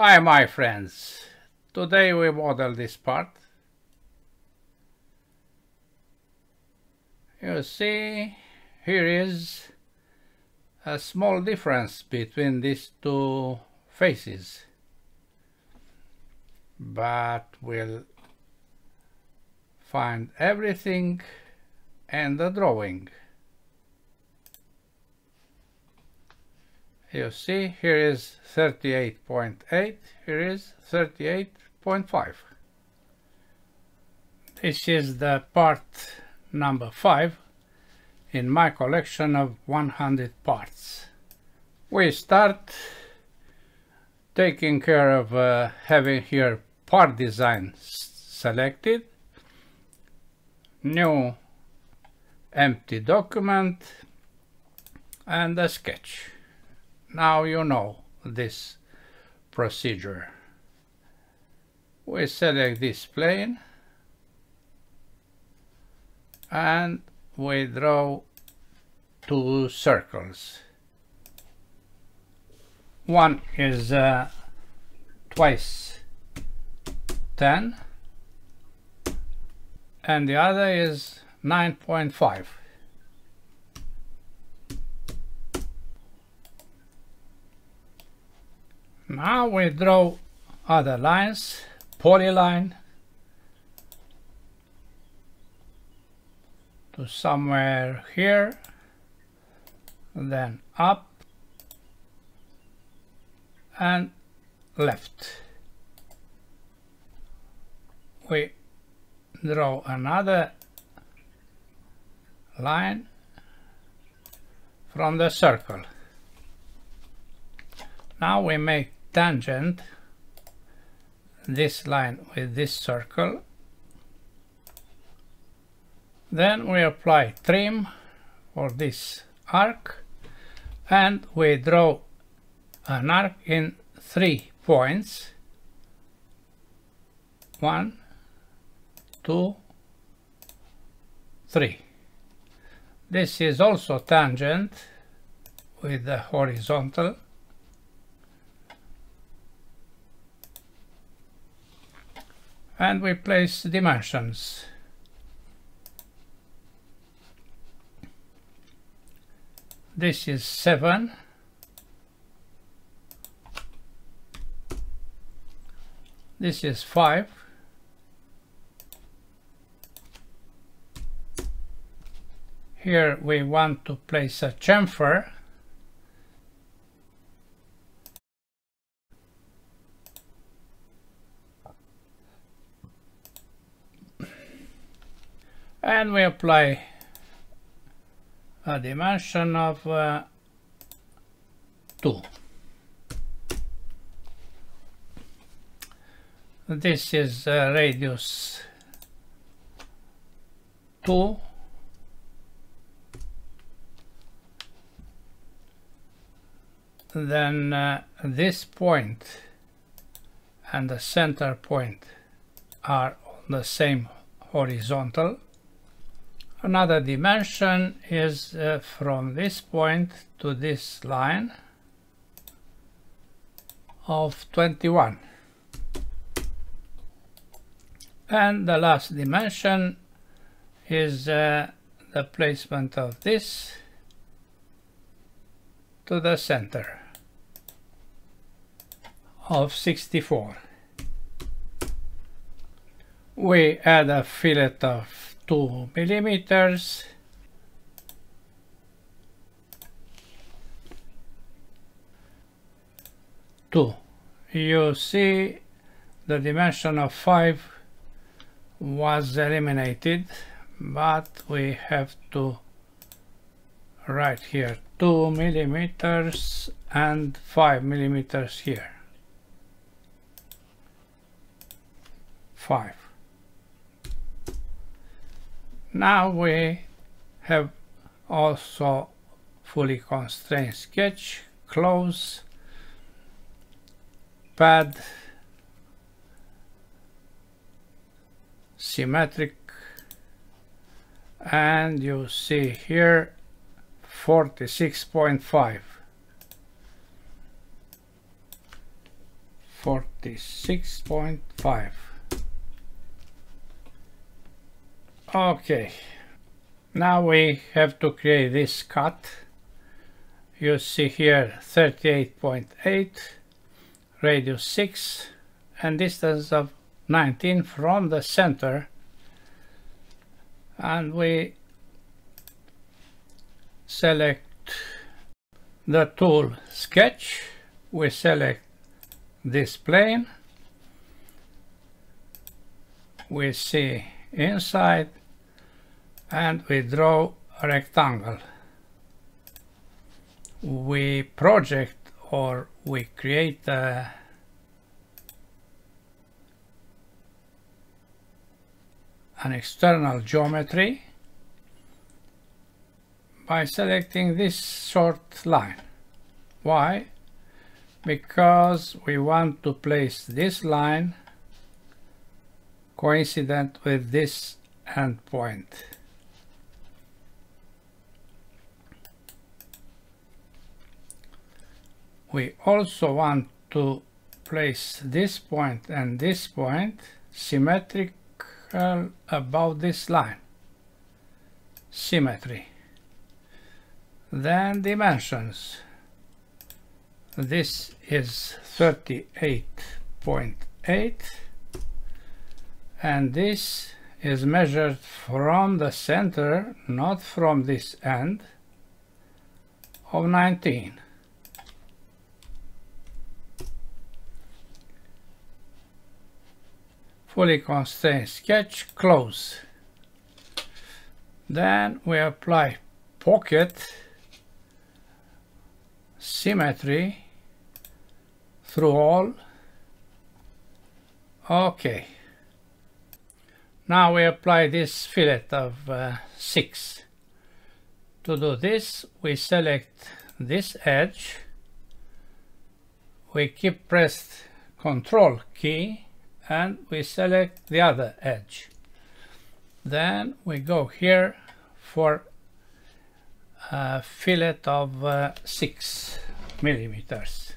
Hi my friends, today we model this part. You see, here is a small difference between these two faces, but we'll find everything in the drawing. You see, here is 38.8, here is 38.5. This is the part number 5 in my collection of 100 parts. We start taking care of having here part design selected, new empty document, and a sketch. Now you know this procedure. We select this plane and we draw two circles. One is twice 10 and the other is 9.5. Now we draw other lines, polyline, to somewhere here, then up and left. We draw another line from the circle. Now we make tangent this line with this circle, then we apply trim for this arc and we draw an arc in 3 points, 1, 2, 3. This is also tangent with the horizontal. And we place dimensions. This is 7 . This is 5 . Here we want to place a chamfer and we apply a dimension of 2. This is radius 2 . Then this point and the center point are on the same horizontal. Another dimension is from this point to this line of 21. And the last dimension is the placement of this to the center of 64. We add a fillet of 2 millimeters . 2 You see, the dimension of 5 was eliminated, but we have to write here 2 millimeters and 5 millimeters here. 5 . Now we have also fully constrained sketch, close, pad, symmetric, and you see here 46.5, 46.5. Okay, now we have to create this cut. You see here 38.8, radius 6, and distance of 19 from the center, and we select the tool sketch, we select this plane, we see inside, and we draw a rectangle. We project or we create an external geometry by selecting this short line. Why? Because we want to place this line coincident with this endpoint. We also want to place this point and this point symmetrical above this line. Symmetry. Then dimensions. This is 38.8, and this is measured from the center, not from this end, of 19. Fully constrained sketch, close. Then we apply pocket symmetry through all. Okay, now we apply this fillet of 6. To do this, we select this edge, we keep pressed Control key, and we select the other edge. Then we go here for a fillet of 6 millimeters.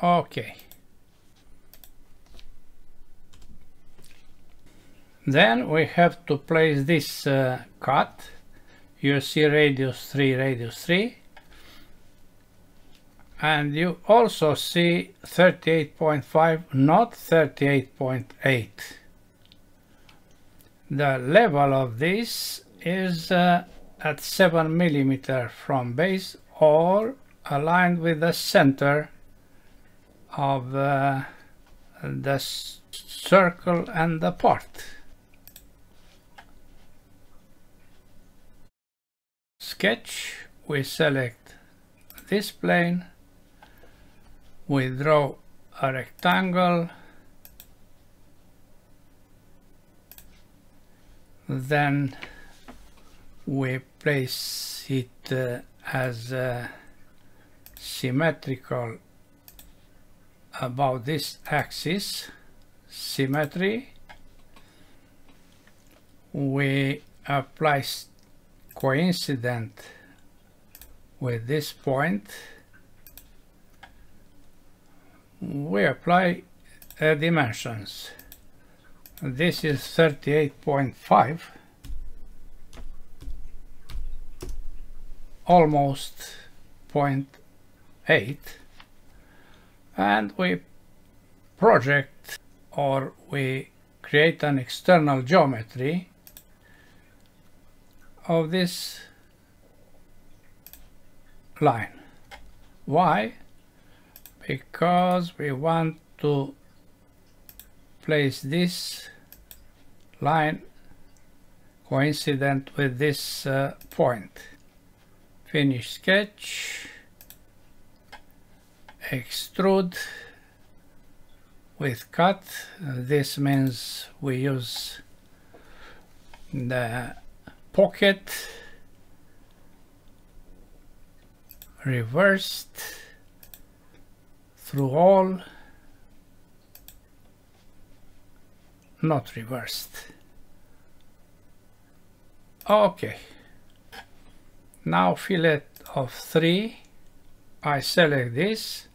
Okay. Then we have to place this cut. You see radius 3, radius 3. And you also see 38.5, not 38.8. The level of this is at 7 millimeters from base, or aligned with the center of the circle and the part. Sketch, we select this plane. We draw a rectangle, then we place it as symmetrical about this axis, symmetry. We apply coincident with this point. We apply dimensions. This is 38.5, almost 0.8, and we project or we create an external geometry of this line. Why? Because we want to place this line coincident with this point. Finish sketch, extrude with cut. This means we use the pocket, reversed, through all, not reversed. Okay, now fillet of 3, I select this,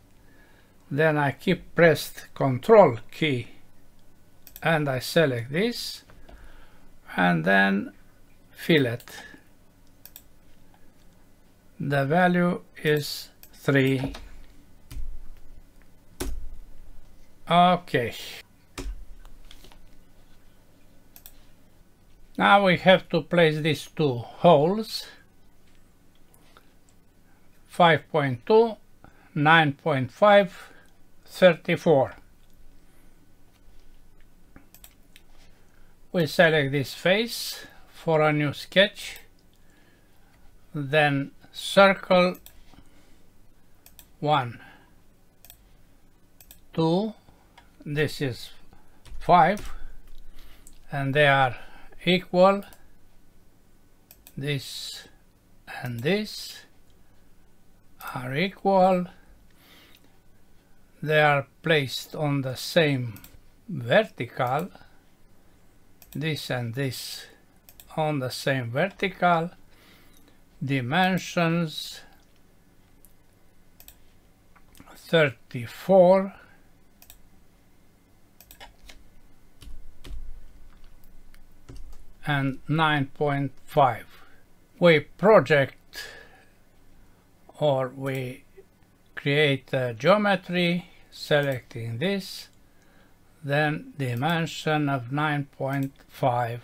then I keep pressed Control key and I select this and then fillet. The value is 3. Okay. Now we have to place these two holes, 5.2, 9.5, 34. We select this face for a new sketch, then circle 1, 2, this is 5 and they are equal, this and this are equal, they are placed on the same vertical, this and this on the same vertical, dimensions 34, and 9.5. We project or we create a geometry selecting this, then dimension of 9.5.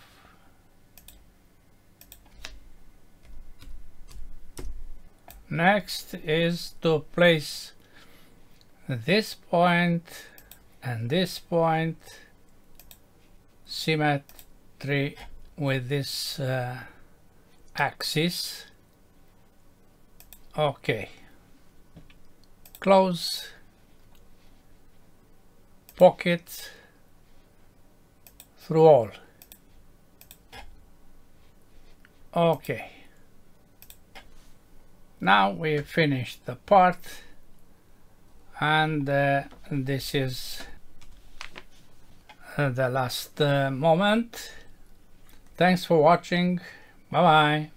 Next is to place this point and this point symmetry with this axis. Okay, close, pocket through all. Okay, now we finished the part and this is the last moment. Thanks for watching. Bye bye.